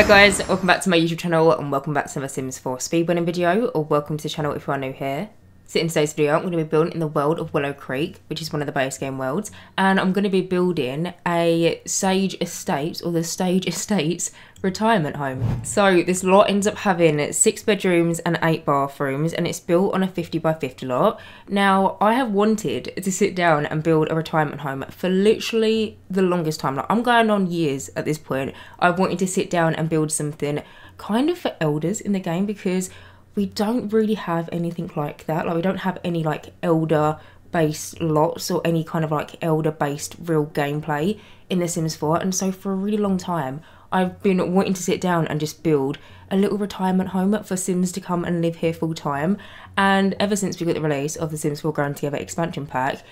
Hi guys, welcome back to my YouTube channel and welcome back to my Sims 4 speedrunning video, or welcome to the channel if you are new here. So in today's video I'm going to be building in the world of Willow Creek, which is one of the base game worlds, and I'm going to be building a Sage Estates, or the Sage Estates retirement home. So this lot ends up having 6 bedrooms and 8 bathrooms, and it's built on a 50 by 50 lot. Now I have wanted to sit down and build a retirement home for literally the longest time. Like, I'm going on years at this point. I've wanted to sit down and build something kind of for elders in the game, because we don't really have anything like that. Like, we don't have any like elder based lots or any kind of like elder based real gameplay in The Sims 4, and so for a really long time I've been wanting to sit down and just build a little retirement home for Sims to come and live here full time. And ever since we got the release of The Sims 4 Growing Together expansion pack,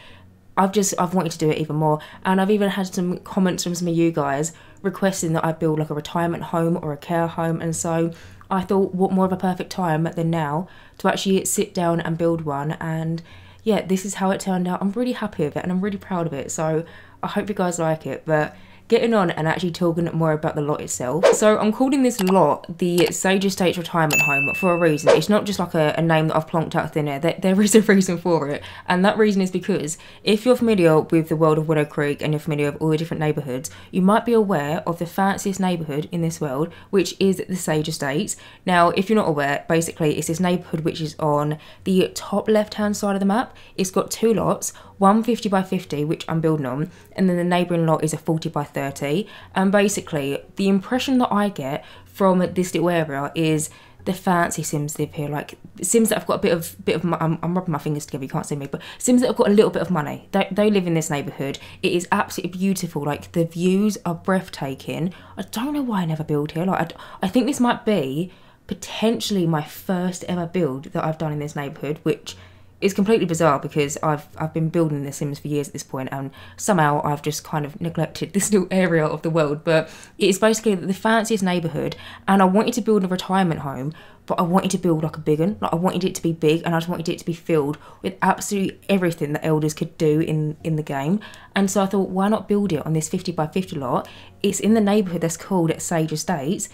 I've wanted to do it even more, and I've even had some comments from some of you guys requesting that I build like a retirement home or a care home, and so I thought what more of a perfect time than now to actually sit down and build one. And yeah, this is how it turned out. I'm really happy with it and I'm really proud of it, so I hope you guys like it. But getting on and actually talking more about the lot itself. So I'm calling this lot the Sage Estates Retirement Home for a reason. It's not just like a name that I've plonked out of thin air. There is a reason for it. And that reason is because if you're familiar with the world of Willow Creek and you're familiar with all the different neighbourhoods, you might be aware of the fanciest neighbourhood in this world, which is the Sage Estates. Now, if you're not aware, basically it's this neighbourhood which is on the top left-hand side of the map. It's got 2 lots. One 50 by 50, which I'm building on, and then the neighbouring lot is a 40 by 30. And basically, the impression that I get from this little area is the fancy Sims live here, like Sims that have got a bit of I'm rubbing my fingers together, you can't see me, but Sims that have got a little bit of money. They live in this neighbourhood. It is absolutely beautiful. Like, the views are breathtaking. I don't know why I never build here. Like, I think this might be potentially my first ever build that I've done in this neighbourhood, which it's completely bizarre because I've been building The Sims for years at this point, and somehow I've just kind of neglected this little area of the world. But it's basically the fanciest neighbourhood, and I wanted to build a retirement home, but I wanted to build like a big one. Like, I wanted it to be big, and I just wanted it to be filled with absolutely everything that elders could do in the game. And so I thought, why not build it on this 50 by 50 lot? It's in the neighbourhood that's called Sage Estates.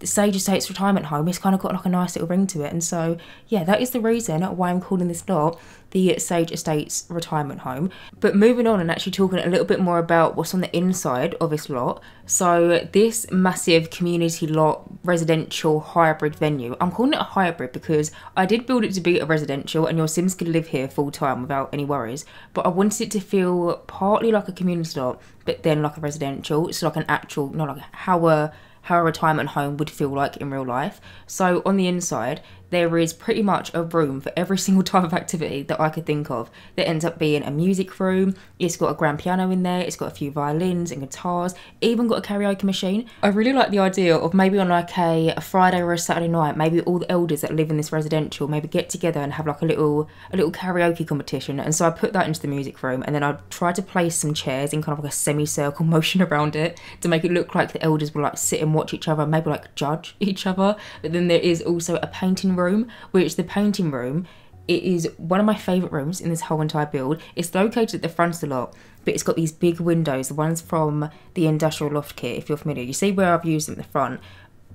The Sage Estates Retirement Home, it's kind of got like a nice little ring to it, and so yeah, that is the reason why I'm calling this lot the Sage Estates Retirement Home. But moving on and actually talking a little bit more about what's on the inside of this lot. So this massive community lot, residential hybrid venue. I'm calling it a hybrid because I did build it to be a residential and your Sims could live here full time without any worries, but I wanted it to feel partly like a community lot, but then like a residential. It's like an actual, not like how a retirement home would feel like in real life. So on the inside, there is pretty much a room for every single type of activity that I could think of. That ends up being a music room. It's got a grand piano in there. It's got a few violins and guitars. Even got a karaoke machine. I really like the idea of maybe on like a Friday or a Saturday night, maybe all the elders that live in this residential maybe get together and have like a little karaoke competition. And so I put that into the music room, and then I try to place some chairs in kind of like a semicircle motion around it to make it look like the elders will like sit and watch each other, maybe like judge each other. But then there is also a painting room, which the painting room, it is one of my favourite rooms in this whole entire build. It's located at the front of the lot, but it's got these big windows, the ones from the Industrial Loft Kit, if you're familiar. You see where I've used them at the front.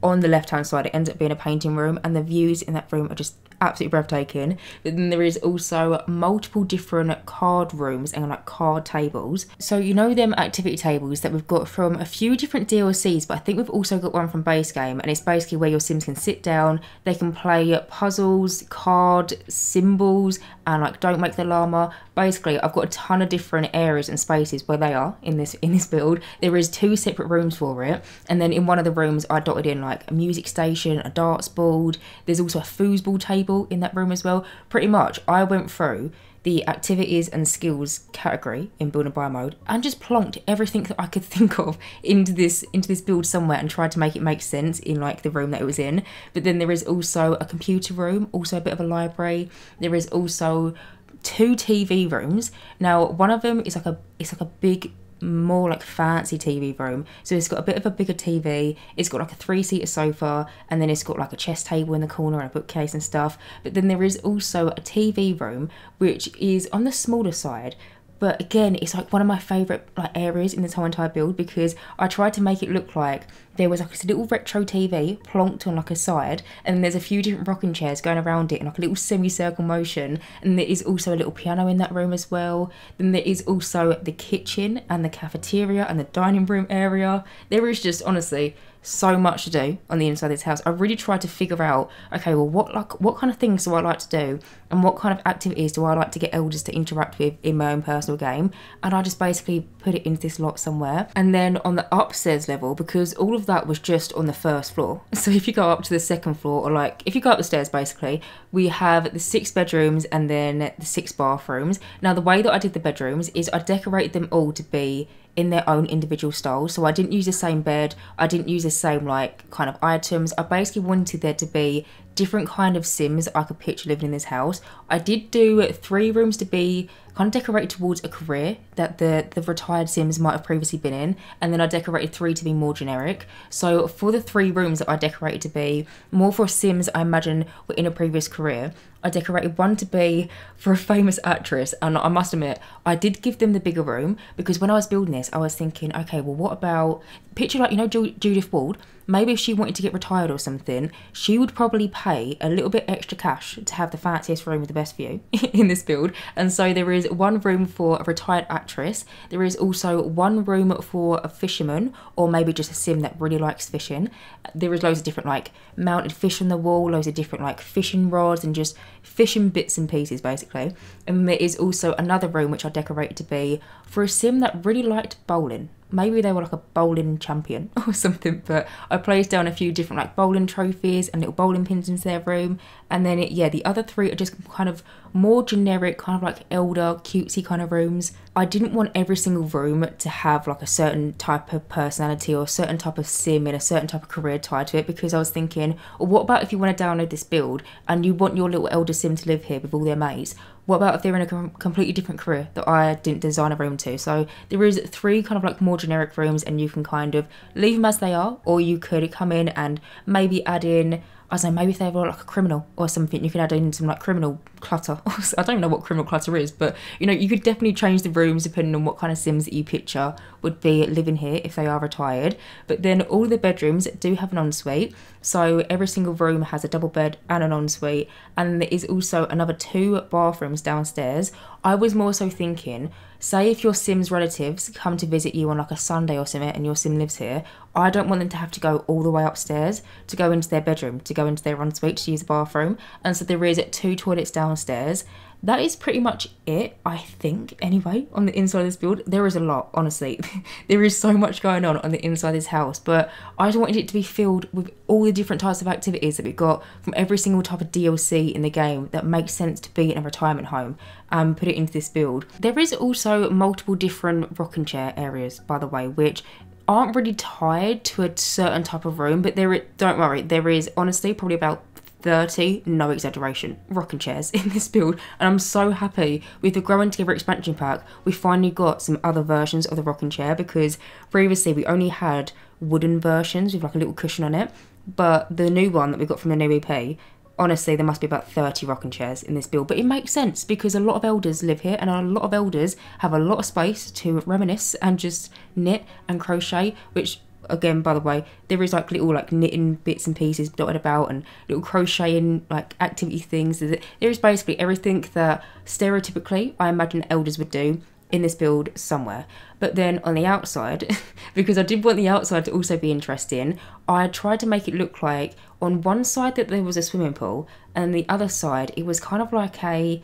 On the left hand side, it ends up being a painting room, and the views in that room are just absolutely breathtaking. But then there is also multiple different card rooms and like card tables. So you know them activity tables that we've got from a few different DLCs, but I think we've also got one from base game, and it's basically where your Sims can sit down, they can play puzzles, card, symbols, and like don't make the llama. Basically, I've got a ton of different areas and spaces where they are in this build. There is 2 separate rooms for it, and then in one of the rooms I dotted in like a music station, a darts board. There's also a foosball table in that room as well. Pretty much, I went through the activities and skills category in build and buy mode and just plonked everything that I could think of into this build somewhere and tried to make it make sense in like the room that it was in. But then there is also a computer room, also a bit of a library. There is also 2 TV rooms. Now one of them is like a big, more like fancy TV room, so it's got a bit of a bigger TV, it's got like a 3-seater sofa, and then it's got like a chess table in the corner and a bookcase and stuff. But then there is also a TV room which is on the smaller side, but again it's like one of my favourite like areas in this whole entire build because I tried to make it look like there was like a little retro TV plonked on like a side, and then there's a few different rocking chairs going around it in like a little semicircle motion, and there is also a little piano in that room as well. Then there is also the kitchen and the cafeteria and the dining room area. There is just honestly so much to do on the inside of this house. I really tried to figure out, okay, well what kind of things do I like to do, and what kind of activities do I like to get elders to interact with in my own personal game, and I just basically put it into this lot somewhere. And then on the upstairs level, because all of that was just on the first floor, so if you go up to the second floor, or like if you go up the stairs, basically we have the 6 bedrooms and then the 6 bathrooms. Now the way that I did the bedrooms is I decorated them all to be in their own individual styles, so I didn't use the same bed, I didn't use the same like kind of items. I basically wanted there to be different kind of Sims I could picture living in this house. I did do 3 rooms to be kind of decorated towards a career that the retired Sims might have previously been in, and then I decorated 3 to be more generic. So for the 3 rooms that I decorated to be more for Sims I imagine were in a previous career, I decorated 1 to be for a famous actress, and I must admit I did give them the bigger room, because when I was building this I was thinking, okay, well what about, picture like, you know, Judith Ward, maybe if she wanted to get retired or something, she would probably pay a little bit extra cash to have the fanciest room with the best view in this build. And so there is 1 room for a retired actress, there is also 1 room for a fisherman, or maybe just a Sim that really likes fishing. There is loads of different like mounted fish on the wall, loads of different like fishing rods and just fishing bits and pieces basically. And there is also another room which I decorated to be for a Sim that really liked bowling. Maybe they were like a bowling champion or something, but I placed down a few different like bowling trophies and little bowling pins into their room. And then yeah, the other 3 are just kind of more generic, kind of like elder, cutesy kind of rooms. I didn't want every single room to have like a certain type of personality or a certain type of Sim and a certain type of career tied to it, because I was thinking, well, what about if you want to download this build and you want your little elder Sim to live here with all their mates? What about if they're in a completely different career that I didn't design a room to? So there is 3 kind of like more generic rooms, and you can kind of leave them as they are, or you could come in and maybe add in, I don't know, maybe if they were like a criminal or something, you could add in some like criminal clutter. I don't even know what criminal clutter is, but you know, you could definitely change the rooms depending on what kind of Sims that you picture would be living here if they are retired. But then all the bedrooms do have an ensuite, so every single room has a double bed and an ensuite, and there is also another 2 bathrooms downstairs. I was more so thinking, say if your Sim's relatives come to visit you on like a Sunday or something and your Sim lives here, I don't want them to have to go all the way upstairs to go into their bedroom, to go into their ensuite to use the bathroom. And so there is 2 toilets downstairs. That is pretty much it, I think, anyway, on the inside of this build. There is a lot, honestly. There is so much going on the inside of this house, but I just wanted it to be filled with all the different types of activities that we got from every single type of DLC in the game that makes sense to be in a retirement home, and put it into this build. There is also multiple different rocking chair areas, by the way, which aren't really tied to a certain type of room, but there, don't worry, there is honestly probably about 30, no exaggeration, rocking chairs in this build. And I'm so happy with the Growing Together expansion pack we finally got some other versions of the rocking chair, because previously we only had wooden versions with like a little cushion on it, but the new one that we got from the new EP, honestly there must be about 30 rocking chairs in this build. But it makes sense because a lot of elders live here, and a lot of elders have a lot of space to reminisce and just knit and crochet, which again, by the way, there is like little like knitting bits and pieces dotted about, and little crocheting like activity things. There is basically everything that stereotypically I imagine elders would do in this build somewhere. But then on the outside, because I did want the outside to also be interesting, I tried to make it look like on one side that there was a swimming pool, and the other side it was kind of like a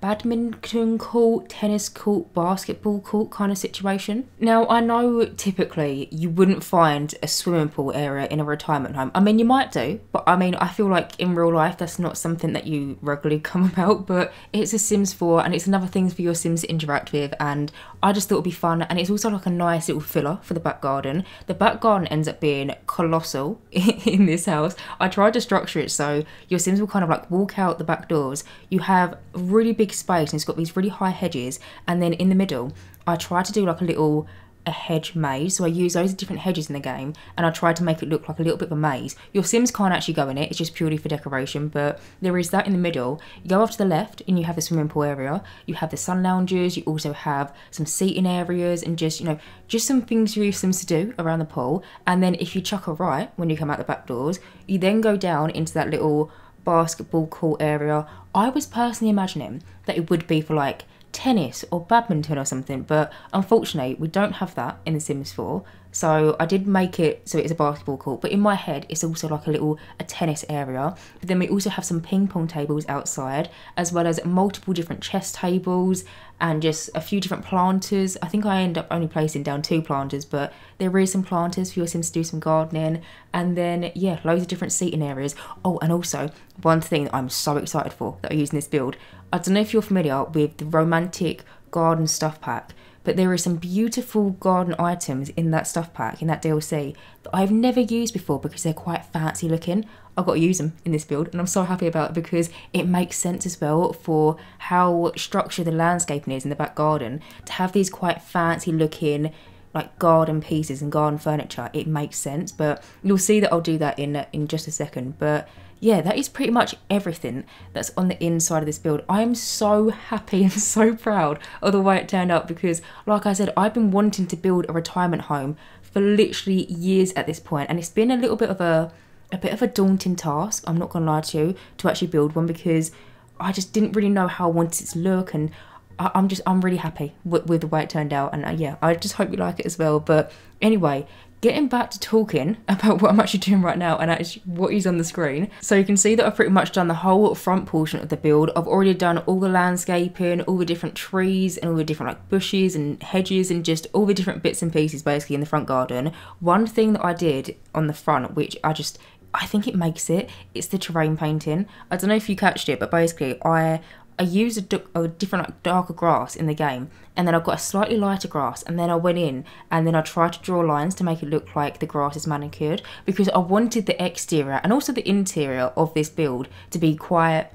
badminton court, tennis court, basketball court kind of situation. Now I know typically you wouldn't find a swimming pool area in a retirement home. I mean you might do, but I mean I feel like in real life that's not something that you regularly come about, but it's a Sims 4 and it's another thing for your Sims to interact with, and I just thought it'd be fun. And it's also like a nice little filler for the back garden. The back garden ends up being colossal in this house. I tried to structure it so your Sims will kind of like walk out the back doors, you have really big space, and it's got these really high hedges, and then in the middle I try to do like a little a hedge maze, so I use those different hedges in the game and I try to make it look like a little bit of a maze. Your Sims can't actually go in it, it's just purely for decoration, but there is that in the middle. You go off to the left and you have the swimming pool area, you have the sun lounges, you also have some seating areas and just, you know, just some things for your Sims to do around the pool. And then if you chuck a right when you come out the back doors, you then go down into that little basketball court area. I was personally imagining that it would be for like tennis or badminton or something, but unfortunately we don't have that in The Sims 4, so I did make it so it's a basketball court, but in my head it's also like a tennis area. But then we also have some ping pong tables outside, as well as multiple different chess tables and just a few different planters. I think I end up only placing down 2 planters, but there is some planters for your Sims to do some gardening. And then yeah, loads of different seating areas. Oh, and also one thing that I'm so excited for that I use in this build, I don't know if you're familiar with the Romantic Garden Stuff pack, but there are some beautiful garden items in that stuff pack, in that DLC, that I've never used before because they're quite fancy looking. I've got to use them in this build, and I'm so happy about it because it makes sense as well for how structured the landscaping is in the back garden. To have these quite fancy looking like garden pieces and garden furniture, it makes sense. But you'll see that I'll do that in just a second. But yeah, that is pretty much everything that's on the inside of this build. I am so happy and so proud of the way it turned out because, like I said, I've been wanting to build a retirement home for literally years at this point, and it's been a little bit of a daunting task, I'm not gonna lie to you, to actually build one, because I just didn't really know how I wanted it to look. And I'm really happy with the way it turned out, and yeah, I just hope you like it as well. But anyway, getting back to talking about what I'm actually doing right now and actually what is on the screen. So you can see that I've pretty much done the whole front portion of the build. I've already done all the landscaping, all the different trees and all the different like bushes and hedges and just all the different bits and pieces basically in the front garden. One thing that I did on the front, which I think it makes it, it's the terrain painting. I don't know if you catched it, but basically I used a different like darker grass in the game, and then I got a slightly lighter grass, and then I went in and then I tried to draw lines to make it look like the grass is manicured, because I wanted the exterior and also the interior of this build to be quite,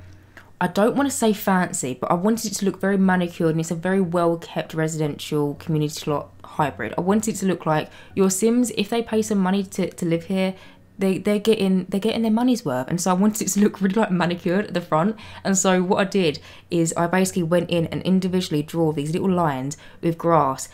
I don't want to say fancy, but I wanted it to look very manicured, and it's a very well kept residential community lot hybrid. I wanted it to look like your Sims, if they pay some money to live here, they're getting their money's worth. And so I wanted it to look really like manicured at the front. And so what I did is I basically went in and individually draw these little lines with grass.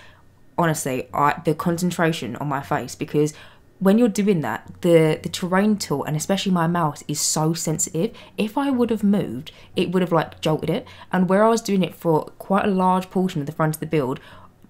Honestly, the concentration on my face, because when you're doing that, the terrain tool, and especially my mouse, is so sensitive. If I would have moved, it would have like jolted it. And where I was doing it for quite a large portion of the front of the build,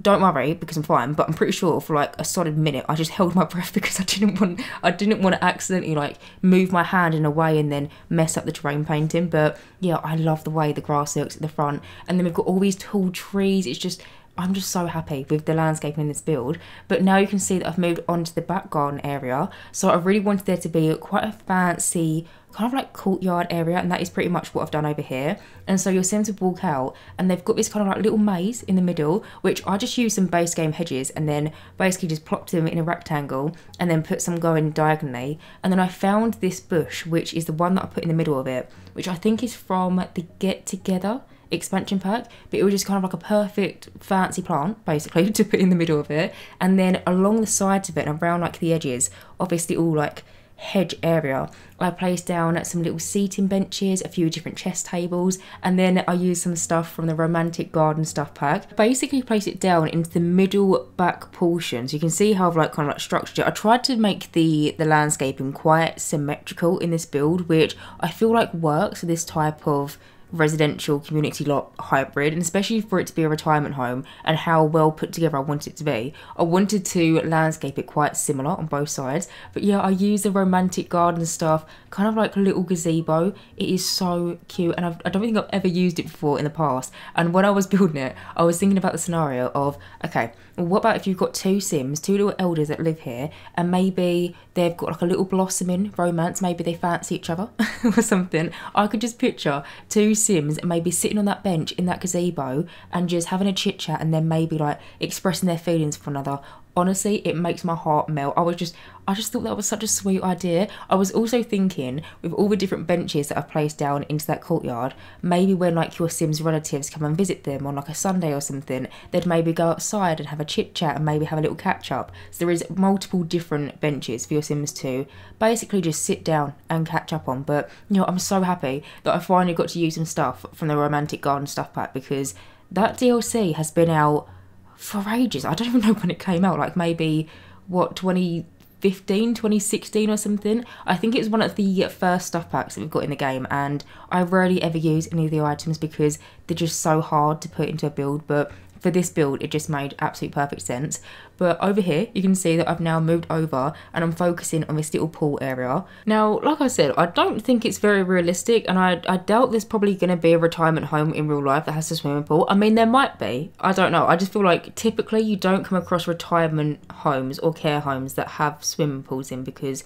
don't worry because I'm fine, but I'm pretty sure for like a solid minute I just held my breath because I didn't want to accidentally like move my hand in a way and then mess up the terrain painting. But yeah, I love the way the grass looks at the front, and then we've got all these tall trees. It's just, I'm just so happy with the landscaping in this build. But now you can see that I've moved on to the back garden area. So I really wanted there to be quite a fancy kind of like courtyard area, and that is pretty much what I've done over here. And so your Sims would walk out and they've got this kind of like little maze in the middle, which I just used some base game hedges and then basically just plopped them in a rectangle and then put some going diagonally. And then I found this bush, which is the one that I put in the middle of it, which I think is from the Get Together expansion pack, but it was just kind of like a perfect fancy plant basically to put in the middle of it. And then along the sides of it and around like the edges, obviously all like hedge area, I placed down some little seating benches, a few different chess tables, and then I used some stuff from the Romantic Garden Stuff pack. Basically placed it down into the middle back portion, so you can see how I've like kind of like structured it. I tried to make the landscaping quite symmetrical in this build, which I feel like works for this type of residential community lot hybrid, and especially for it to be a retirement home and how well put together I want it to be. I wanted to landscape it quite similar on both sides. But yeah, I use the Romantic Garden Stuff kind of like a little gazebo. It is so cute, and I don't think I've ever used it before in the past. And when I was building it, I was thinking about the scenario of, okay, well, what about if you've got 2 Sims, 2 little elders that live here, and maybe they've got like a little blossoming romance, maybe they fancy each other or something. I could just picture 2 Sims maybe sitting on that bench in that gazebo and just having a chit chat, and then maybe like expressing their feelings for another. Honestly, it makes my heart melt. I just thought that was such a sweet idea. I was also thinking, with all the different benches that I've placed down into that courtyard, maybe when like your Sims relatives come and visit them on like a Sunday or something, they'd maybe go outside and have a chit chat and maybe have a little catch up. So there is multiple different benches for your Sims to basically just sit down and catch up on. But you know, I'm so happy that I finally got to use some stuff from the Romantic Garden Stuff pack, because that DLC has been out for ages. I don't even know when it came out, like maybe what, 2015, 2016 or something. I think it was one of the first stuff packs that we've got in the game, and I rarely ever use any of the items because they're just so hard to put into a build, but for this build it just made absolute perfect sense. But over here you can see that I've now moved over and I'm focusing on this little pool area. Now, like I said, I don't think it's very realistic, and I doubt there's probably going to be a retirement home in real life that has a swimming pool. I mean, there might be, I don't know. I just feel like typically you don't come across retirement homes or care homes that have swimming pools in, because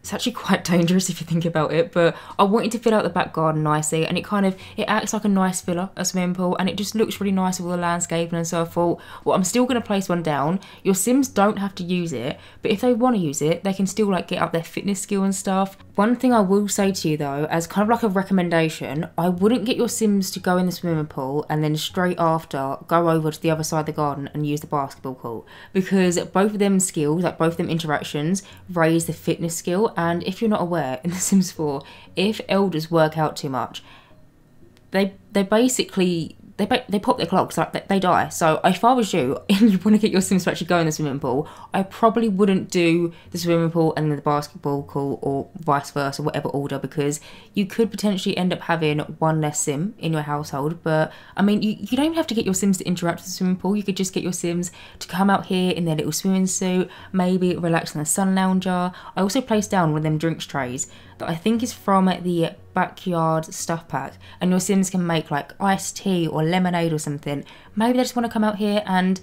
it's actually quite dangerous if you think about it. But I wanted to fill out the back garden nicely, and it acts like a nice villa, a swimming pool, and it just looks really nice with all the landscaping. And so I thought, well, I'm still going to place one down. Your Sims don't have to use it, but if they want to use it, they can still like get up their fitness skill and stuff. One thing I will say to you though, as kind of like a recommendation, I wouldn't get your Sims to go in the swimming pool and then straight after go over to the other side of the garden and use the basketball court, because both of them skills, like both of them interactions, raise the fitness skill. And if you're not aware, in The Sims 4, if elders work out too much, they basically pop their clogs, like they die. So if I was you and you want to get your Sims to actually go in the swimming pool, I probably wouldn't do the swimming pool and then the basketball court, or vice versa, whatever order, because you could potentially end up having one less Sim in your household. But I mean, you don't have to get your Sims to interact with the swimming pool. You could just get your Sims to come out here in their little swimming suit, maybe relax on the sun lounger. I also placed down one of them drinks trays that I think is from the backyard stuff pack, and your Sims can make like iced tea or lemonade or something. Maybe they just want to come out here and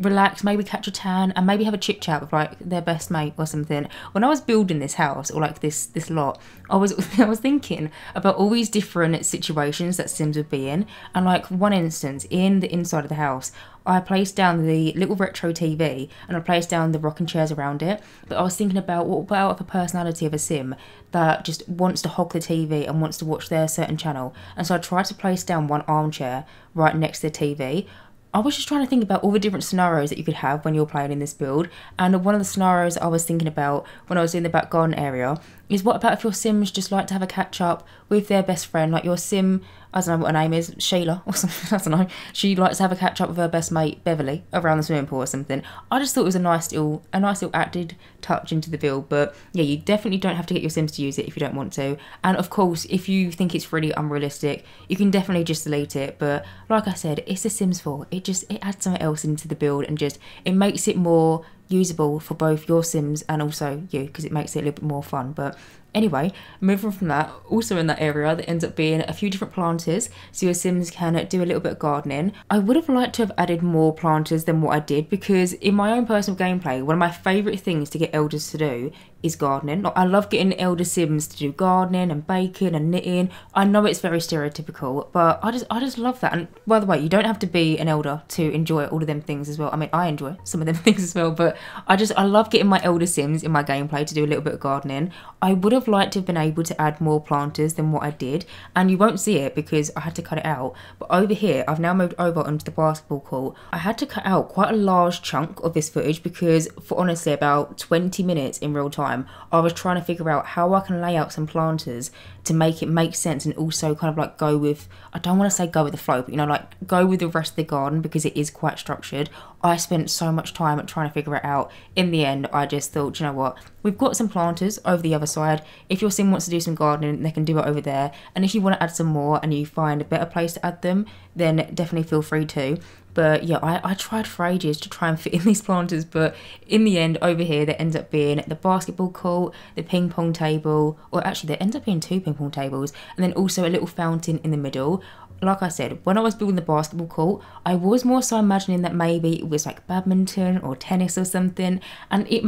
relax, maybe catch a tan, and maybe have a chit chat with like their best mate or something. When I was building this house, or like this lot, I was thinking about all these different situations that Sims would be in. And like one instance, in the inside of the house, I placed down the little retro TV and I placed down the rocking chairs around it. But I was thinking about, what about if a personality of a Sim that just wants to hog the TV and wants to watch their certain channel? And so I tried to place down one armchair right next to the TV. I was just trying to think about all the different scenarios that you could have when you're playing in this build. And one of the scenarios I was thinking about when I was doing the back garden area is, what about if your Sims just like to have a catch up with their best friend? Like your Sim, I don't know what her name is, Sheila or something, I don't know. She likes to have a catch up with her best mate, Beverly, around the swimming pool or something. I just thought it was a nice little added touch into the build. But yeah, you definitely don't have to get your Sims to use it if you don't want to. And of course, if you think it's really unrealistic, you can definitely just delete it. But like I said, it's The Sims 4. It adds something else into the build, and just, it makes it more usable for both your Sims and also you, because it makes it a little bit more fun. But anyway, moving from that, also in that area that ends up being a few different planters, so your Sims can do a little bit of gardening. I would have liked to have added more planters than what I did, because in my own personal gameplay, one of my favourite things to get elders to do is gardening. Like, I love getting elder Sims to do gardening and baking and knitting. I know it's very stereotypical, but I just love that. And by the way, you don't have to be an elder to enjoy all of them things as well. I mean, I enjoy some of them things as well, but I love getting my elder Sims in my gameplay to do a little bit of gardening. I would have liked to have been able to add more planters than what I did, and you won't see it because I had to cut it out. But over here, I've now moved over onto the basketball court. I had to cut out quite a large chunk of this footage because for honestly about 20 minutes in real time, I was trying to figure out how I can lay out some planters to make it make sense, and also kind of like go with, I don't want to say go with the flow, but you know, like go with the rest of the garden, because it is quite structured. I spent so much time trying to figure it out. In the end, I just thought, you know what, we've got some planters over the other side. If your Sim wants to do some gardening, they can do it over there, and if you want to add some more and you find a better place to add them, then definitely feel free to. But yeah, I tried for ages to try and fit in these planters, but in the end, over here, there ends up being the basketball court, the ping pong table, or actually there ends up being two ping pong tables, and then also a little fountain in the middle. Like I said, when I was building the basketball court, I was more so imagining that maybe it was like badminton or tennis or something. And it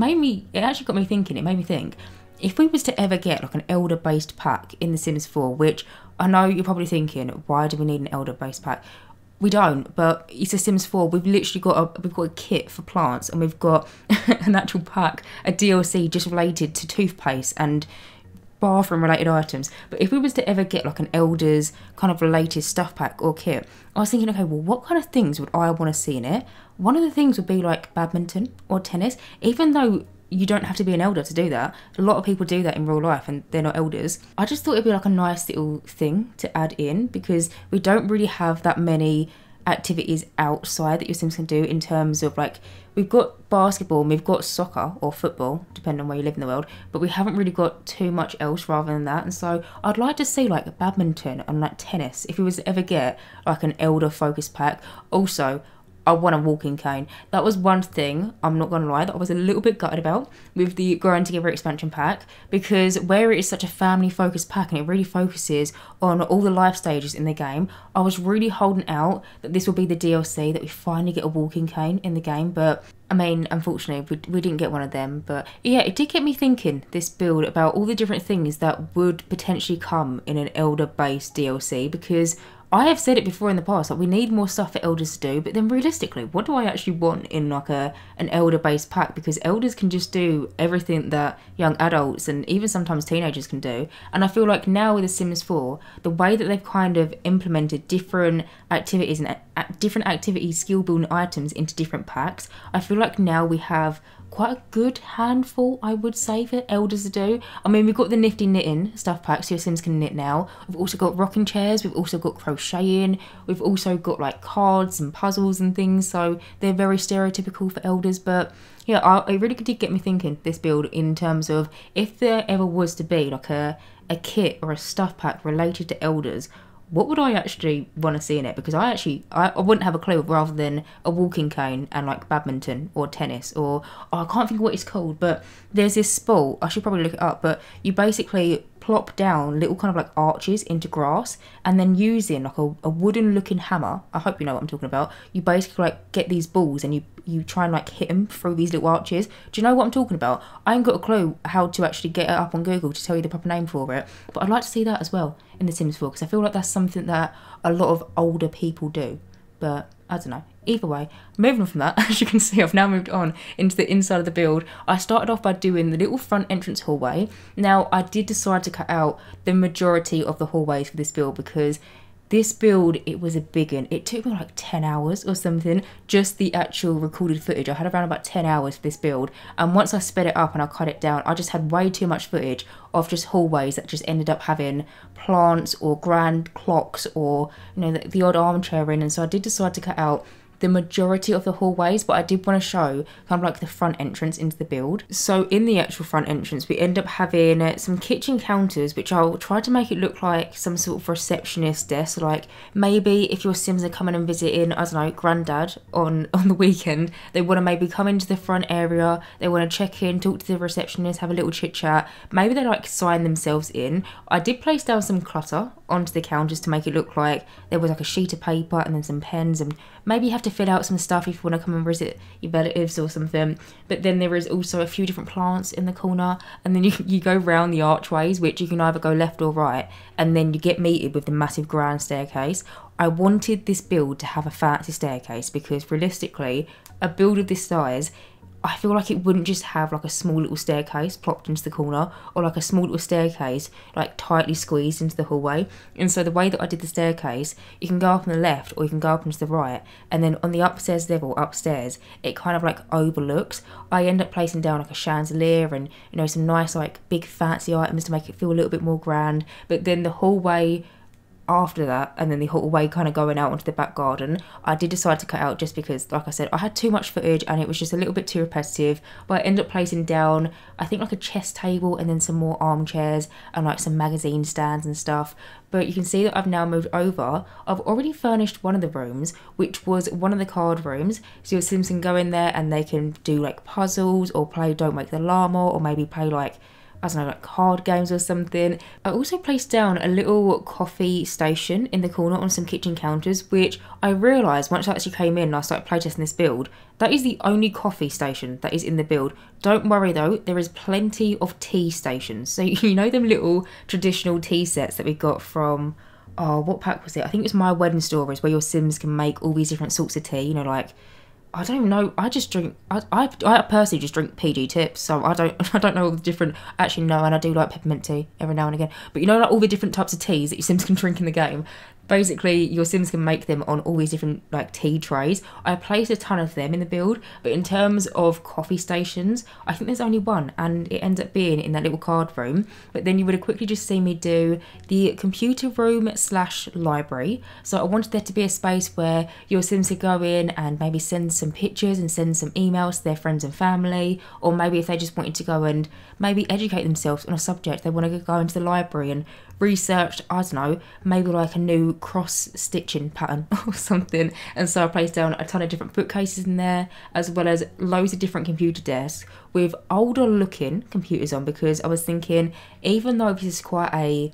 actually got me thinking, it made me think, if we was to ever get like an elder-based pack in The Sims 4, which I know you're probably thinking, why do we need an elder-based pack? We don't, but it's a Sims 4. We've literally got a kit for plants, and we've got an actual pack, a DLC just related to toothpaste and bathroom related items. But if we was to ever get like an elders kind of related stuff pack or kit, I was thinking, okay, well, what kind of things would I want to see in it? One of the things would be like badminton or tennis, even though you don't have to be an elder to do that. A lot of people do that in real life and they're not elders. I just thought it'd be like a nice little thing to add in, because we don't really have that many activities outside that your Sims can do, in terms of like, we've got basketball and we've got soccer or football, depending on where you live in the world, but we haven't really got too much else rather than that. And so I'd like to see like badminton and like tennis, if we was to ever get like an elder focus pack. Also, I want a walking cane. That was one thing, I'm not gonna lie, that I was a little bit gutted about with the Growing Together expansion pack, because where it is such a family focused pack and it really focuses on all the life stages in the game, I was really holding out that this will be the DLC that we finally get a walking cane in the game. But I mean, unfortunately we didn't get one of them. But yeah, it did get me thinking, this build, about all the different things that would potentially come in an elder based DLC, because I have said it before in the past, like, we need more stuff for elders to do, but then realistically, what do I actually want in like an elder-based pack? Because elders can just do everything that young adults and even sometimes teenagers can do. And I feel like now with The Sims 4, the way that they've kind of implemented different activities and skill-building items into different packs, I feel like now we have quite a good handful, I would say, for elders to do. I mean, we've got the Nifty Knitting Stuff pack, so your Sims can knit now. We've also got rocking chairs, we've also got crocheting, we've also got like cards and puzzles and things, so they're very stereotypical for elders. But yeah, it really did get me thinking, this build, in terms of if there ever was to be like a kit or a stuff pack related to elders, what would I actually want to see in it? Because I wouldn't have a clue, rather than a walking cane and like badminton or tennis, or I can't think of what it's called, but there's this sport, I should probably look it up, but you basically plop down little kind of like arches into grass, and then using like a wooden looking hammer, I hope you know what I'm talking about, you basically like get these balls and you try and like hit them through these little arches. Do you know what I'm talking about? I ain't got a clue how to actually get it up on Google to tell you the proper name for it, but I'd like to see that as well in The Sims 4, because I feel like that's something that a lot of older people do. But I don't know. Either way, moving on from that, as you can see, I've now moved on into the inside of the build. I started off by doing the little front entrance hallway. Now, I did decide to cut out the majority of the hallways for this build, because this build, it was a big one. It took me like 10 hours or something, just the actual recorded footage. I had around about 10 hours for this build, and once I sped it up and I cut it down, I just had way too much footage of just hallways that just ended up having plants or grand clocks, or, you know, the odd armchair in. And so I did decide to cut out the majority of the hallways, but I did want to show kind of like the front entrance into the build. So in the actual front entrance, we end up having some kitchen counters, which I'll try to make it look like some sort of receptionist desk, like maybe if your Sims are coming and visiting, I don't know, granddad on the weekend, they want to maybe come into the front area, they want to check in, talk to the receptionist, have a little chit chat, maybe they like sign themselves in. I did place down some clutter onto the counters to make it look like there was like a sheet of paper and then some pens, and maybe you have to fill out some stuff if you want to come and visit your relatives or something. But then there is also a few different plants in the corner, and then you go round the archways, which you can either go left or right, and then you get meted with the massive grand staircase. I wanted this build to have a fancy staircase, because realistically, a build of this size, I feel like it wouldn't just have like a small little staircase plopped into the corner, or like a small little staircase like tightly squeezed into the hallway. And so the way that I did the staircase, you can go up on the left or you can go up into the right, and then on the upstairs level, upstairs, it kind of like overlooks. I end up placing down like a chandelier and, you know, some nice like big fancy items to make it feel a little bit more grand. But then the hallway after that, and then the hallway kind of going out onto the back garden, I did decide to cut out, just because, like I said, I had too much footage and it was just a little bit too repetitive. But I ended up placing down, I think, like a chess table, and then some more armchairs and like some magazine stands and stuff. But you can see that I've now moved over. I've already furnished one of the rooms, which was one of the card rooms, so your Sims can go in there and they can do like puzzles or play Don't Make the Llama, or maybe play like, I don't know, like card games or something. I also placed down a little coffee station in the corner on some kitchen counters, which I realised once I actually came in and I started playtesting this build, that is the only coffee station that is in the build. Don't worry though, there is plenty of tea stations. So you know them little traditional tea sets that we got from, oh, what pack was it? I think it was My Wedding Stories, where your Sims can make all these different sorts of tea, you know, like, I don't know, I just drink, I personally just drink PG Tips, so I don't know all the different, actually no, and I do like peppermint tea every now and again, but you know, like all the different types of teas that your Sims can drink in the game. Basically, your Sims can make them on all these different, like, tea trays. I placed a ton of them in the build, but in terms of coffee stations, I think there's only one, and it ends up being in that little card room. But then you would have quickly just seen me do the computer room slash library. So I wanted there to be a space where your Sims could go in and maybe send some pictures and send some emails to their friends and family, or maybe if they just wanted to go and maybe educate themselves on a subject, they want to go into the library and research, I don't know, maybe like a new cross stitching pattern or something. And so I placed down a ton of different bookcases in there, as well as loads of different computer desks with older looking computers on, because I was thinking, even though this is quite a, I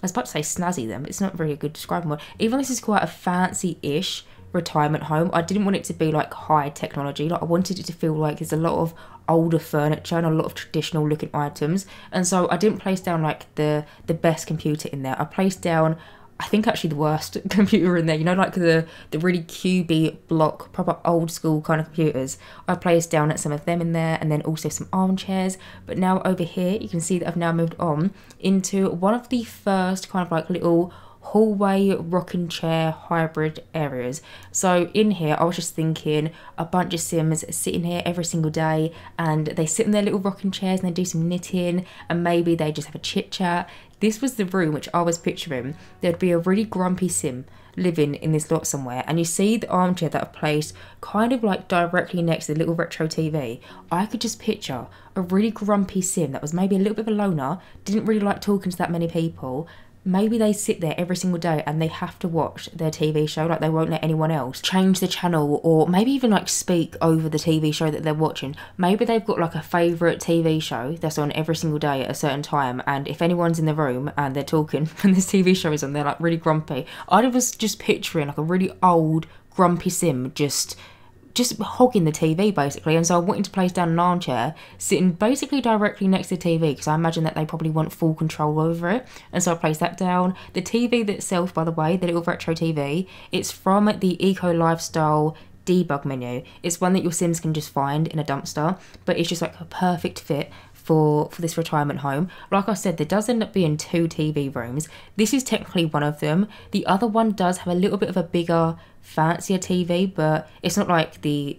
was about to say snazzy then, but it's not really a good describing word, even though this is quite a fancy-ish retirement home, I didn't want it to be like high technology. Like, I wanted it to feel like there's a lot of older furniture and a lot of traditional looking items. And so I didn't place down like the best computer in there. I placed down, I think actually the worst computer in there, you know, like the really cubey block, proper old school kind of computers. I placed down at some of them in there, and then also some armchairs. But now over here, you can see that I've now moved on into one of the first kind of like little hallway rocking chair hybrid areas. So in here, I was just thinking a bunch of Sims sit in here every single day, and they sit in their little rocking chairs and they do some knitting, and maybe they just have a chit chat. This was the room which I was picturing. There'd be a really grumpy Sim living in this lot somewhere, and you see the armchair that I've placed kind of like directly next to the little retro TV. I could just picture a really grumpy Sim that was maybe a little bit of a loner, didn't really like talking to that many people. Maybe they sit there every single day and they have to watch their TV show, like they won't let anyone else change the channel, or maybe even like speak over the TV show that they're watching. Maybe they've got like a favourite TV show that's on every single day at a certain time, and if anyone's in the room and they're talking and this TV show is on, they're like really grumpy. I was just picturing like a really old grumpy Sim just hogging the TV basically. And so I wanted to place down an armchair sitting basically directly next to the TV, because I imagine that they probably want full control over it. And so I placed that down. The TV itself, by the way, the little retro TV, it's from the Eco Lifestyle debug menu. It's one that your Sims can just find in a dumpster, but it's just like a perfect fit for this retirement home. Like I said, there does end up being two TV rooms. This is technically one of them. The other one does have a little bit of a bigger, fancier TV, but it's not like the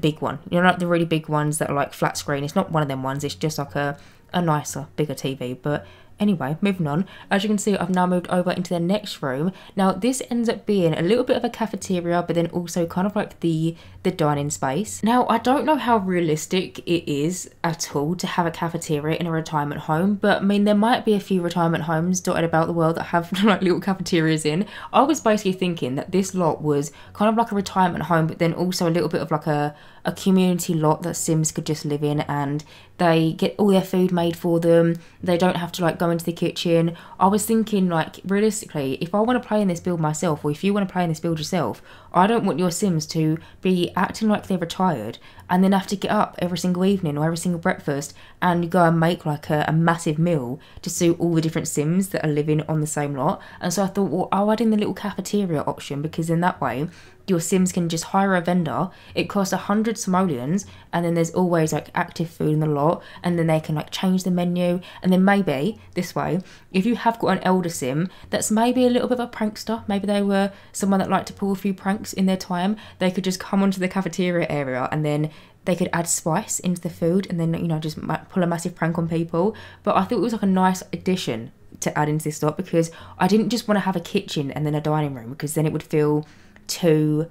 big one, you know, like the really big ones that are like flat screen. It's not one of them ones. It's just like a nicer, bigger TV. But anyway, moving on, as you can see, I've now moved over into the next room. Now this ends up being a little bit of a cafeteria, but then also kind of like the dining space. Now I don't know how realistic it is at all to have a cafeteria in a retirement home, but I mean, there might be a few retirement homes dotted about the world that have like little cafeterias in. I was basically thinking that this lot was kind of like a retirement home, but then also a little bit of like a community lot that Sims could just live in, and they get all their food made for them. They don't have to like go into the kitchen. I was thinking, like, realistically, if I want to play in this build myself, or if you want to play in this build yourself, I don't want your Sims to be acting like they're retired and then have to get up every single evening or every single breakfast and go and make like a massive meal to suit all the different Sims that are living on the same lot. And so I thought, well, I'll add in the little cafeteria option, because in that way your Sims can just hire a vendor. It costs 100 simoleons, and then there's always like active food in the lot, and then they can like change the menu. And then maybe this way, if you have got an elder Sim that's maybe a little bit of a prankster, maybe they were someone that liked to pull a few pranks in their time, they could just come onto the cafeteria area, and then they could add spice into the food, and then, you know, just pull a massive prank on people. But I thought it was like a nice addition to add into this lot, because I didn't just want to have a kitchen and then a dining room, because then it would feel too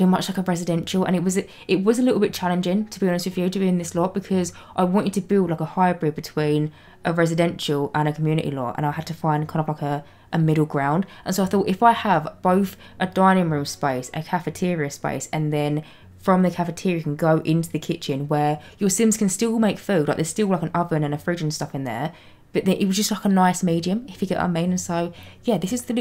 much like a residential. And it was a little bit challenging, to be honest with you, to be in this lot, because I wanted to build like a hybrid between a residential and a community lot, and I had to find kind of like a middle ground. And so I thought, if I have both a dining room space, a cafeteria space, and then from the cafeteria you can go into the kitchen where your Sims can still make food, like there's still like an oven and a fridge and stuff in there, but it was just like a nice medium, if you get what I mean. And so yeah, this is the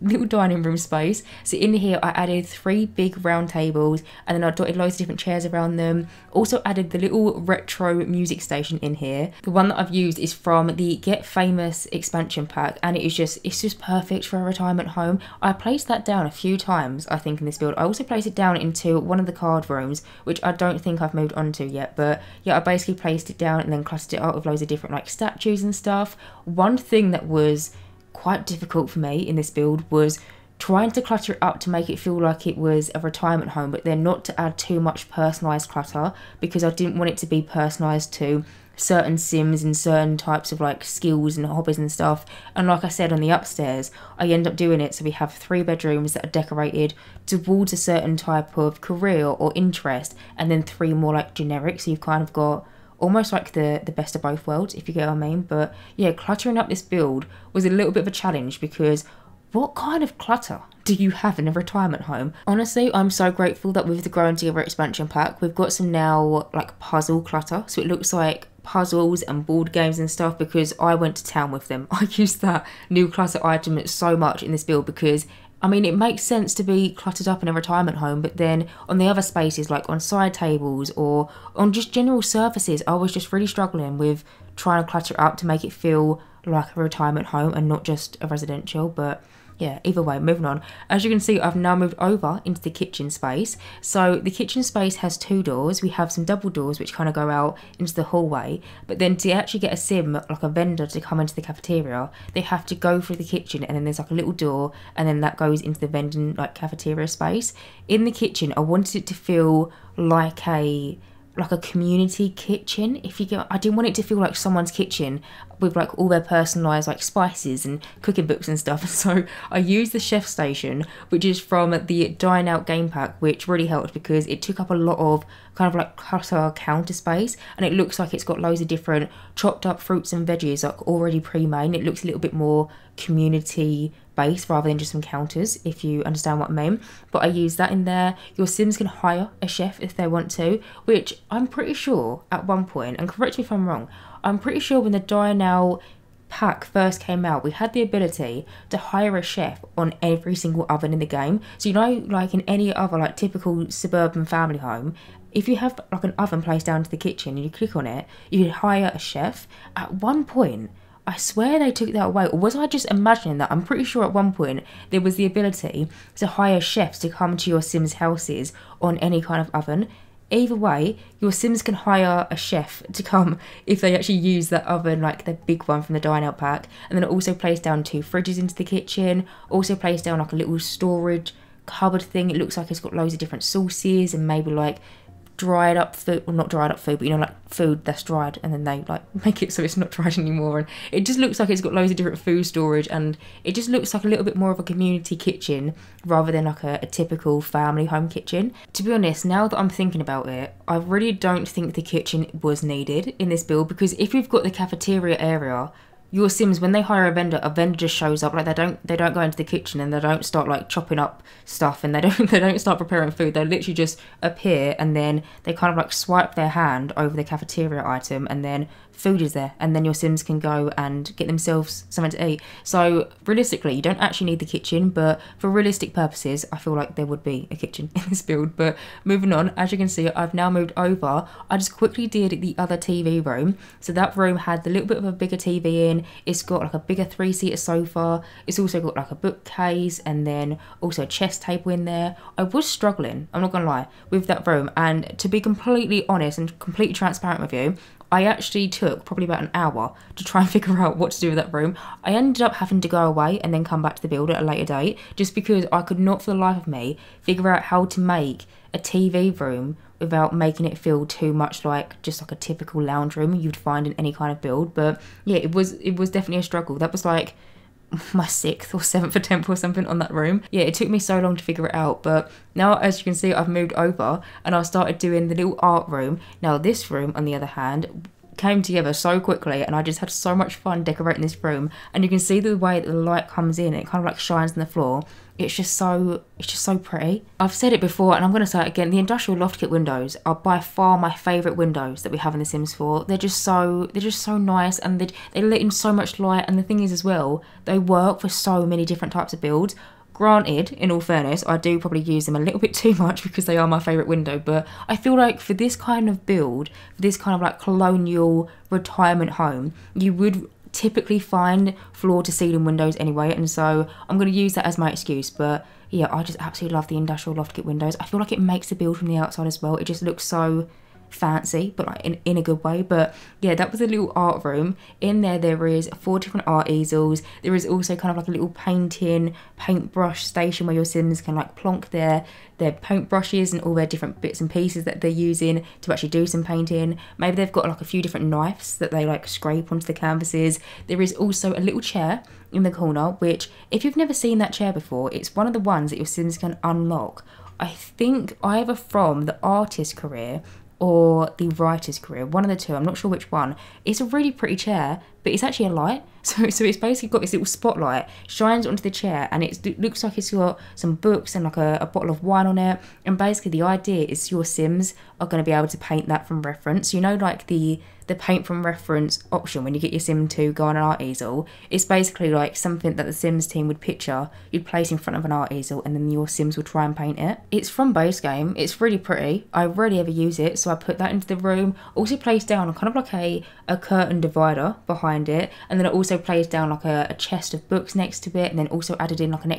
little dining room space. So in here I added 3 big round tables, and then I dotted loads of different chairs around them. Also added the little retro music station in here. The one that I've used is from the Get Famous expansion pack, and it's just perfect for a retirement home. I placed that down a few times I think in this build. I also placed it down into one of the card rooms, which I don't think I've moved on to yet, but yeah, I basically placed it down and then clustered it out with loads of different like statues and stuff. One thing that was quite difficult for me in this build was trying to clutter it up to make it feel like it was a retirement home, but then not to add too much personalised clutter, because I didn't want it to be personalised to certain Sims and certain types of like skills and hobbies and stuff. And like I said, on the upstairs I end up doing it so we have 3 bedrooms that are decorated towards a certain type of career or interest, and then 3 more like generic, so you've kind of got almost like the best of both worlds, if you get what I mean. But yeah, cluttering up this build was a little bit of a challenge, because what kind of clutter do you have in a retirement home? Honestly, I'm so grateful that with the Growing Together expansion pack, we've got some now like puzzle clutter. So it looks like puzzles and board games and stuff, because I went to town with them. I used that new clutter item so much in this build, because I mean, it makes sense to be cluttered up in a retirement home, but then on the other spaces, like on side tables or on just general surfaces, I was just really struggling with trying to clutter it up to make it feel like a retirement home and not just a residential. But yeah, either way, moving on. As you can see, I've now moved over into the kitchen space. So the kitchen space has 2 doors. We have some double doors which kind of go out into the hallway, but then to actually get a Sim, like a vendor, to come into the cafeteria, they have to go through the kitchen, and then there's like a little door, and then that goes into the vending like cafeteria space. In the kitchen, I wanted it to feel like a community kitchen, if you get. I didn't want it to feel like someone's kitchen with like all their personalised like spices and cooking books and stuff. So I used the chef station, which is from the Dine Out game pack, which really helped because it took up a lot of kind of like clutter counter space, and it looks like it's got loads of different chopped up fruits and veggies like already pre-made. It looks a little bit more community base rather than just some counters, if you understand what I mean. But I use that in there. Your Sims can hire a chef if they want to, which I'm pretty sure at one point, and correct me if I'm wrong, I'm pretty sure when the Dine Out pack first came out, we had the ability to hire a chef on every single oven in the game. So you know, like in any other like typical suburban family home, if you have like an oven placed down to the kitchen and you click on it, you can hire a chef. At one point, I swear they took that away, or was I just imagining that? I'm pretty sure at one point there was the ability to hire chefs to come to your Sims' houses on any kind of oven. Either way, your Sims can hire a chef to come if they actually use that oven, like the big one from the Dine Out pack. And then I also placed down 2 fridges into the kitchen, also placed down like a little storage cupboard thing. It looks like it's got loads of different sauces and maybe like dried up food, well, not dried up food, but you know, like food that's dried and then they like make it so it's not dried anymore. And it just looks like it's got loads of different food storage, and it just looks like a little bit more of a community kitchen rather than like a typical family home kitchen. To be honest, now that I'm thinking about it, I really don't think the kitchen was needed in this build, because if you've got the cafeteria area, your Sims, when they hire a vendor just shows up. Like they don't go into the kitchen and they don't start like chopping up stuff, and they don't start preparing food. They literally just appear, and then they kind of like swipe their hand over the cafeteria item, and then food is there, and then your Sims can go and get themselves something to eat. So realistically, you don't actually need the kitchen, but for realistic purposes, I feel like there would be a kitchen in this build. But moving on, as you can see, I've now moved over. I just quickly did the other TV room. So that room had a little bit of a bigger TV in. It's got like a bigger 3-seater sofa. It's also got like a bookcase, and then also a chess table in there. I was struggling, I'm not gonna lie, with that room, and to be completely honest and completely transparent with you, I actually took probably about an hour to try and figure out what to do with that room. I ended up having to go away and then come back to the build at a later date, just because I could not for the life of me figure out how to make a TV room without making it feel too much like just like a typical lounge room you'd find in any kind of build. But yeah, it was definitely a struggle. That was like my 6th or 7th attempt or something on that room. Yeah, it took me so long to figure it out. But now, as you can see, I've moved over and I've started doing the little art room. Now this room, on the other hand, came together so quickly, and I just had so much fun decorating this room. And you can see the way that the light comes in, it kind of like shines on the floor. It's just so pretty. I've said it before and I'm going to say it again, the Industrial Loft Kit windows are by far my favourite windows that we have in The Sims 4. They're just so nice, and they let in so much light, and the thing is as well, they work for so many different types of builds. Granted, in all fairness, I do probably use them a little bit too much because they are my favourite window, but I feel like for this kind of build, for this kind of like colonial retirement home, you would typically find floor to ceiling windows anyway, and so I'm going to use that as my excuse. But yeah, I just absolutely love the Industrial Loft Kit windows. I feel like it makes the build from the outside as well. It just looks so fancy, but like in a good way. But yeah, that was a little art room. In there is 4 different art easels. There is also kind of like a little paintbrush station where your Sims can like plonk their paintbrushes and all their different bits and pieces that they're using to actually do some painting. Maybe they've got like a few different knives that they like scrape onto the canvases. There is also a little chair in the corner, which if you've never seen that chair before, it's one of the ones that your Sims can unlock, I think, either from the artist's career or the writer's career, one of the two, I'm not sure which one. It's a really pretty chair, but it's actually a light. So it's basically got this little spotlight, shines onto the chair, and it looks like it's got some books and like a bottle of wine on it. And basically the idea is your Sims are going to be able to paint that from reference. You know, like the paint from reference option when you get your Sim to go on an art easel. It's basically like something that the Sims team would picture, you'd place in front of an art easel, and then your Sims will try and paint it. It's from base game, it's really pretty. I rarely ever use it, so I put that into the room. Also placed down kind of like a curtain divider behind it, and then it also placed down like a chest of books next to it, and then also added in like an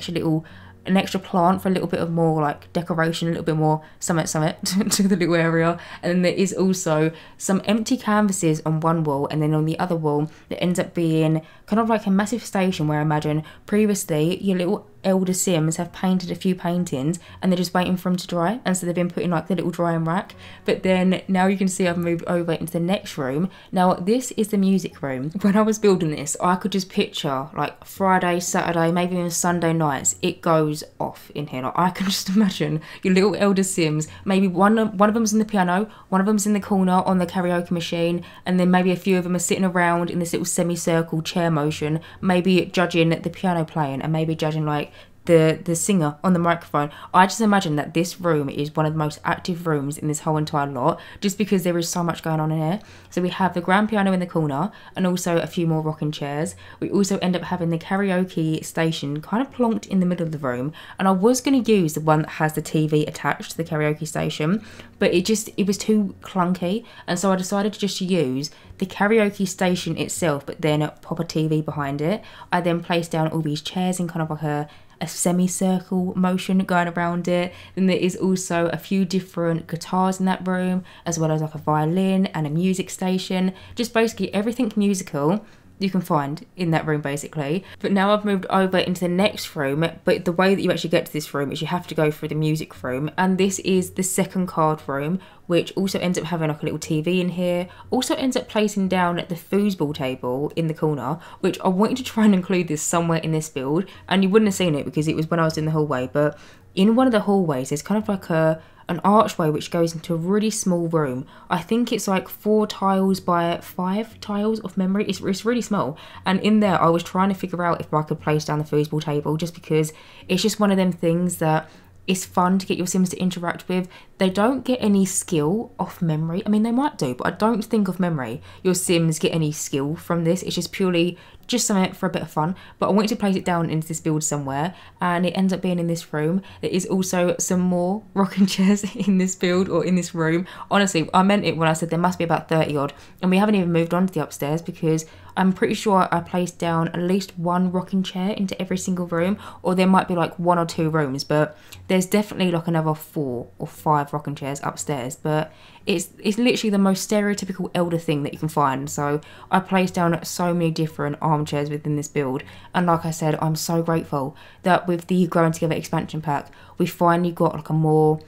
extra plant for a little bit of more like decoration, a little bit more summit to the little area. And then there is also some empty canvases on one wall, and then on the other wall it ends up being kind of like a massive station where I imagine previously your little elder Sims have painted a few paintings and they're just waiting for them to dry, and so they've been putting like the little drying rack. But then now you can see I've moved over into the next room. Now this is the music room. When I was building this, I could just picture like Friday, Saturday, maybe even Sunday nights, it goes off in here. Like I can just imagine your little elder Sims, maybe one of them's in the piano, one of them's in the corner on the karaoke machine, and then maybe a few of them are sitting around in this little semicircle chair motion, maybe judging the piano playing, and maybe judging like the singer on the microphone. I just imagine that this room is one of the most active rooms in this whole entire lot, just because there is so much going on in here. So we have the grand piano in the corner, and also a few more rocking chairs. We also end up having the karaoke station kind of plonked in the middle of the room, and I was going to use the one that has the TV attached to the karaoke station, but it was too clunky, and so I decided to just use the karaoke station itself, but then pop a TV behind it. I then placed down all these chairs in kind of like a semicircle motion going around it. Then there is also a few different guitars in that room, as well as like a violin and a music station, just basically everything musical you can find in that room basically. But now I've moved over into the next room, but the way that you actually get to this room is you have to go through the music room, and this is the second card room, which also ends up having like a little TV in here. Also ends up placing down the foosball table in the corner, which I wanted to try and include this somewhere in this build, and you wouldn't have seen it because it was when I was in the hallway, but in one of the hallways there's kind of like an archway which goes into a really small room. I think it's like 4 tiles by 5 tiles off memory. It's really small, and in there I was trying to figure out if I could place down the foosball table, just because it's just one of them things that it's fun to get your Sims to interact with. They don't get any skill off memory. I mean, they might do, but I don't think off memory your Sims get any skill from this. It's just purely just something for a bit of fun. But I wanted to place it down into this build somewhere, and it ends up being in this room. There is also some more rocking chairs in this build, or in this room. Honestly, I meant it when I said there must be about 30 odd, and we haven't even moved on to the upstairs, because I'm pretty sure I placed down at least one rocking chair into every single room, or there might be like 1 or 2 rooms, but there's definitely like another 4 or 5 rocking chairs upstairs. But it's literally the most stereotypical elder thing that you can find, so I placed down so many different armchairs within this build. And like I said, I'm so grateful that with the Growing Together expansion pack, we finally got like a more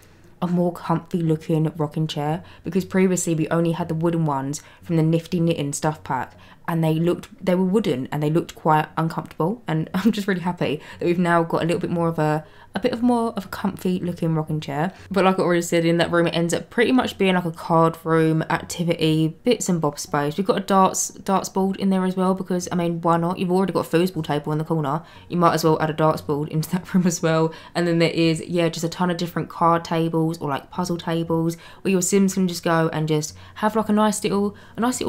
comfy looking rocking chair, because previously we only had the wooden ones from the Nifty Knitting Stuff pack, and they were wooden and they looked quite uncomfortable. And I'm just really happy that we've now got a little bit more of a a bit of more of a comfy looking rocking chair. But like I already said, in that room it ends up pretty much being like a card room, activity, bits and bobs space. We've got a darts board in there as well, because I mean, why not? You've already got a foosball table in the corner, you might as well add a darts board into that room as well. And then there is, yeah, just a ton of different card tables or like puzzle tables where your Sims can just go and just have like a nice little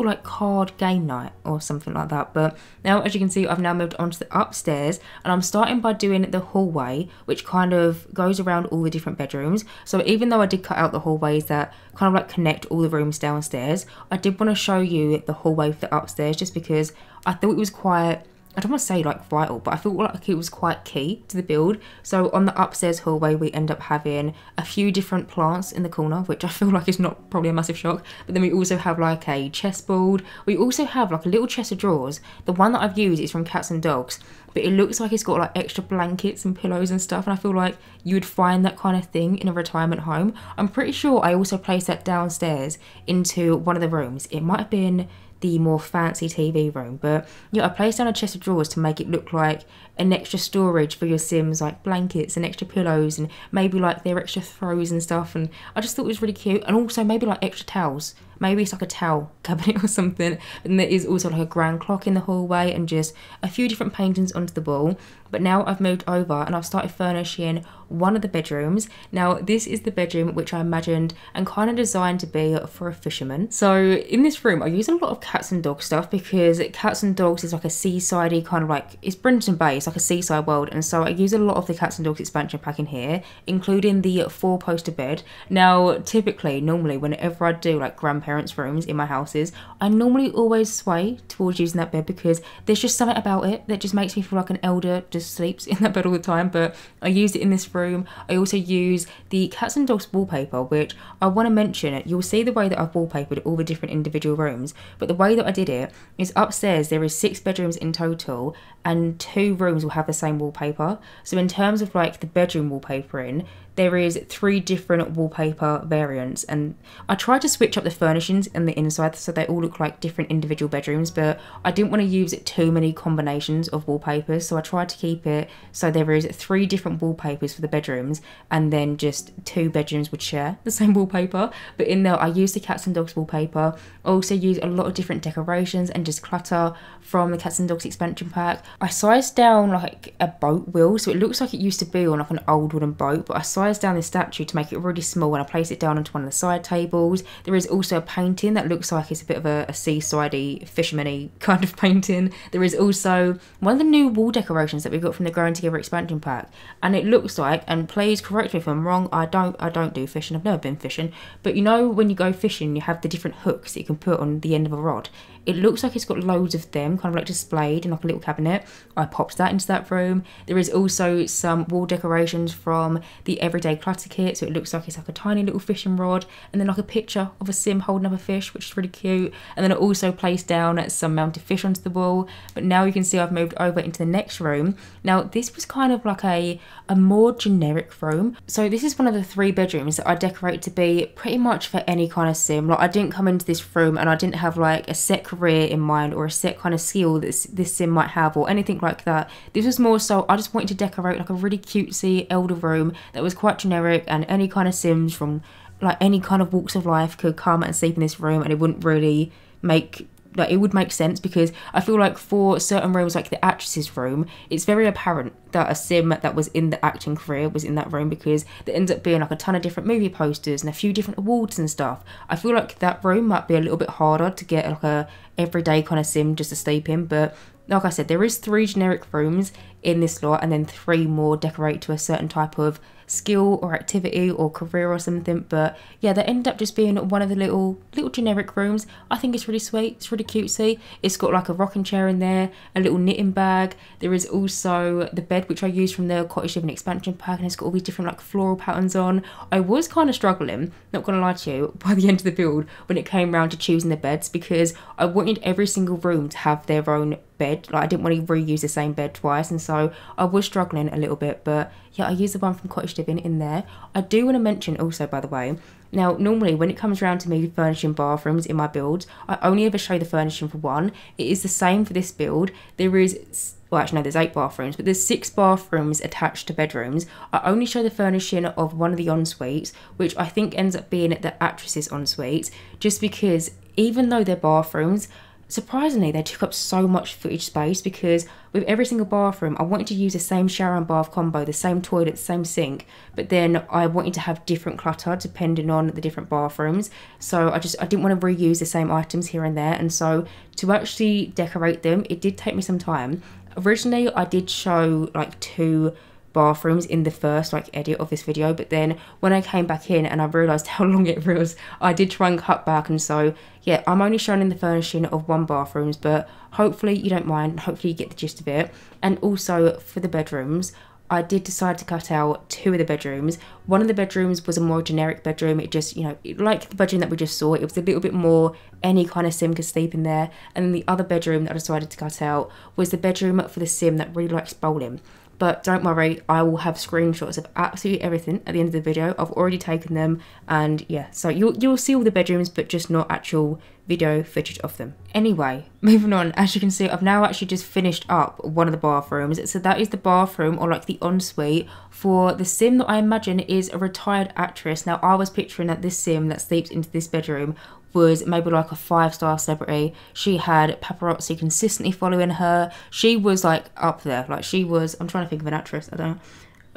like card game night or something like that. But now, as you can see, I've now moved onto the upstairs, and I'm starting by doing the hallway, which kind of goes around all the different bedrooms. So even though I did cut out the hallways that kind of like connect all the rooms downstairs, I did want to show you the hallway for the upstairs, just because I thought it was quite, I don't want to say like vital, but I feel like it was quite key to the build. So on the upstairs hallway, we end up having a few different plants in the corner, which I feel like is not probably a massive shock. But then we also have like a chessboard. We also have like a little chest of drawers. The one that I've used is from Cats and Dogs, but it looks like it's got like extra blankets and pillows and stuff, and I feel like you would find that kind of thing in a retirement home. I'm pretty sure I also placed that downstairs into one of the rooms. It might have been the more fancy TV room, but yeah, I placed down a chest of drawers to make it look like an extra storage for your Sims, like blankets and extra pillows and maybe like their extra throws and stuff. And I just thought it was really cute, and also maybe like extra towels. Maybe it's like a towel cabinet or something. And there is also like a grand clock in the hallway and just a few different paintings onto the wall. But now I've moved over and I've started furnishing one of the bedrooms. Now this is the bedroom which I imagined and kind of designed to be for a fisherman. So in this room I use a lot of Cats and Dogs stuff, because Cats and Dogs is like a seaside-y kind of like, it's Brenton Bay, it's like a seaside world, and so I use a lot of the Cats and Dogs expansion pack in here, including the 4-poster bed. Now typically, normally whenever I do like grandparents' rooms in my houses, I normally always sway towards using that bed, because there's just something about it that just makes me feel like an elder just sleeps in that bed all the time. But I used it in this room. I also use the Cats and Dogs wallpaper, which I want to mention. You'll see the way that I've wallpapered all the different individual rooms, but the way that I did it is upstairs there is 6 bedrooms in total, and 2 rooms will have the same wallpaper. So in terms of like the bedroom wallpapering, there is 3 different wallpaper variants, and I tried to switch up the furnishings and the inside so they all look like different individual bedrooms, but I didn't want to use too many combinations of wallpapers, so I tried to keep it so there is 3 different wallpapers for the bedrooms, and then just 2 bedrooms would share the same wallpaper. But in there I used the Cats and Dogs wallpaper. I also used a lot of different decorations and just clutter from the Cats and Dogs expansion pack. I sized down like a boat wheel, so it looks like it used to be on like an old wooden boat, but I sized down this statue to make it really small, and I placed it down onto one of the side tables. There is also a painting that looks like it's a bit of a seaside-y, fisherman-y kind of painting. There is also one of the new wall decorations that we got from the Growing Together expansion pack, and it looks like, and please correct me if I'm wrong, I don't do fishing, I've never been fishing, but you know when you go fishing you have the different hooks that you can put on the end of a rod. It looks like it's got loads of them kind of like displayed in like a little cabinet. I popped that into that room. There is also some wall decorations from the Everyday Clutter Kit, so it looks like it's like a tiny little fishing rod, and then like a picture of a Sim holding up a fish, which is really cute. And then I also placed down some mounted fish onto the wall. But now you can see I've moved over into the next room. Now this was kind of like a more generic room. So this is one of the 3 bedrooms that I decorate to be pretty much for any kind of Sim. Like I didn't come into this room and I didn't have like a set career in mind or a set kind of skill that this Sim might have or anything like that. This was more so I just wanted to decorate like a really cutesy elder room that was quite generic, and any kind of Sims from like any kind of walks of life could come and sleep in this room, and it wouldn't really make, like it would make sense, because I feel like for certain rooms like the actress's room, it's very apparent that a Sim that was in the acting career was in that room, because there ends up being like a ton of different movie posters and a few different awards and stuff. I feel like that room might be a little bit harder to get like a everyday kind of Sim just to sleep in. But like I said, there is 3 generic rooms in this lot, and then 3 more decorate to a certain type of skill or activity or career or something. But yeah, they end up just being one of the little generic rooms. I think it's really sweet, it's really cutesy. It's got like a rocking chair in there, a little knitting bag. There is also the bed which I used from the Cottage Living expansion pack, and it's got all these different like floral patterns on. I was kind of struggling, not gonna lie to you, by the end of the build when it came round to choosing the beds, because I wanted every single room to have their own bed. Like, I didn't want to reuse the same bed twice, and so I was struggling a little bit. But yeah, I used the one from Cottage Living in there. I do want to mention also, by the way, now normally when it comes around to me furnishing bathrooms in my builds, I only ever show the furnishing for one. It is the same for this build. There is, well, actually no, there's 8 bathrooms, but there's 6 bathrooms attached to bedrooms. I only show the furnishing of one of the en-suites, which I think ends up being the actresses' en-suites, just because even though they're bathrooms, surprisingly they took up so much footage space, because with every single bathroom I wanted to use the same shower and bath combo, the same toilet, same sink, but then I wanted to have different clutter depending on the different bathrooms. So I didn't want to reuse the same items here and there, and so to actually decorate them, it did take me some time. Originally I did show like 2 bathrooms in the first like edit of this video, but then when I came back in and I realized how long it was, I did try and cut back, and so yeah, I'm only showing in the furnishing of one bathrooms, but hopefully you don't mind, hopefully you get the gist of it. And also for the bedrooms, I did decide to cut out 2 of the bedrooms. One of the bedrooms was a more generic bedroom. It just, you know, like the bedroom that we just saw, it was a little bit more any kind of sim could sleep in there. And then the other bedroom that I decided to cut out was the bedroom for the sim that really likes bowling. But don't worry, I will have screenshots of absolutely everything at the end of the video. I've already taken them, and yeah, so you'll see all the bedrooms, but just not actual video footage of them. Anyway, moving on, as you can see, I've now actually just finished up one of the bathrooms. So that is the bathroom, or like the ensuite, for the sim that I imagine is a retired actress. Now I was picturing that this sim that sleeps into this bedroom was maybe like a 5-star celebrity. She had paparazzi consistently following her. She was like up there, like she was, I'm trying to think of an actress, I don't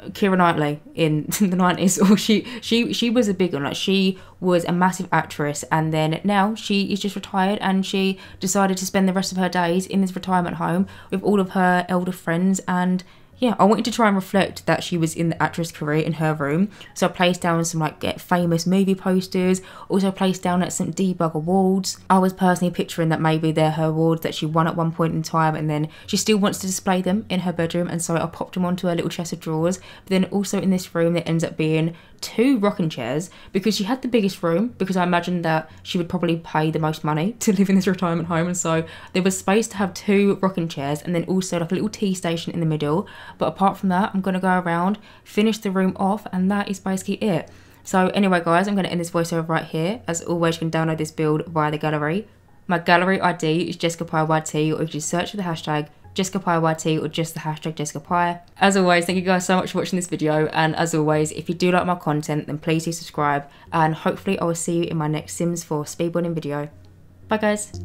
know, Keira Knightley in the 90s, or she was a big one. Like she was a massive actress, and then now she is just retired, and she decided to spend the rest of her days in this retirement home with all of her elder friends. And yeah, I wanted to try and reflect that she was in the actress career in her room. So I placed down some like Get Famous movie posters, also placed down at some debug awards. I was personally picturing that maybe they're her awards that she won at one point in time, and then she still wants to display them in her bedroom, and so I popped them onto her little chest of drawers. But then also in this room there ends up being 2 rocking chairs, because she had the biggest room, because I imagined that she would probably pay the most money to live in this retirement home, and so there was space to have 2 rocking chairs, and then also like a little tea station in the middle. But apart from that, I'm going to go around, finish the room off, and that is basically it. So anyway guys, I'm going to end this voiceover right here. As always, you can download this build via the gallery. My gallery ID is JessicapieYT, or if you search for the hashtag JessicapieYT, or just the hashtag Jessicapie. As always, thank you guys so much for watching this video, and as always, if you do like my content, then please do subscribe, and hopefully I will see you in my next Sims 4 speedboarding video. Bye guys.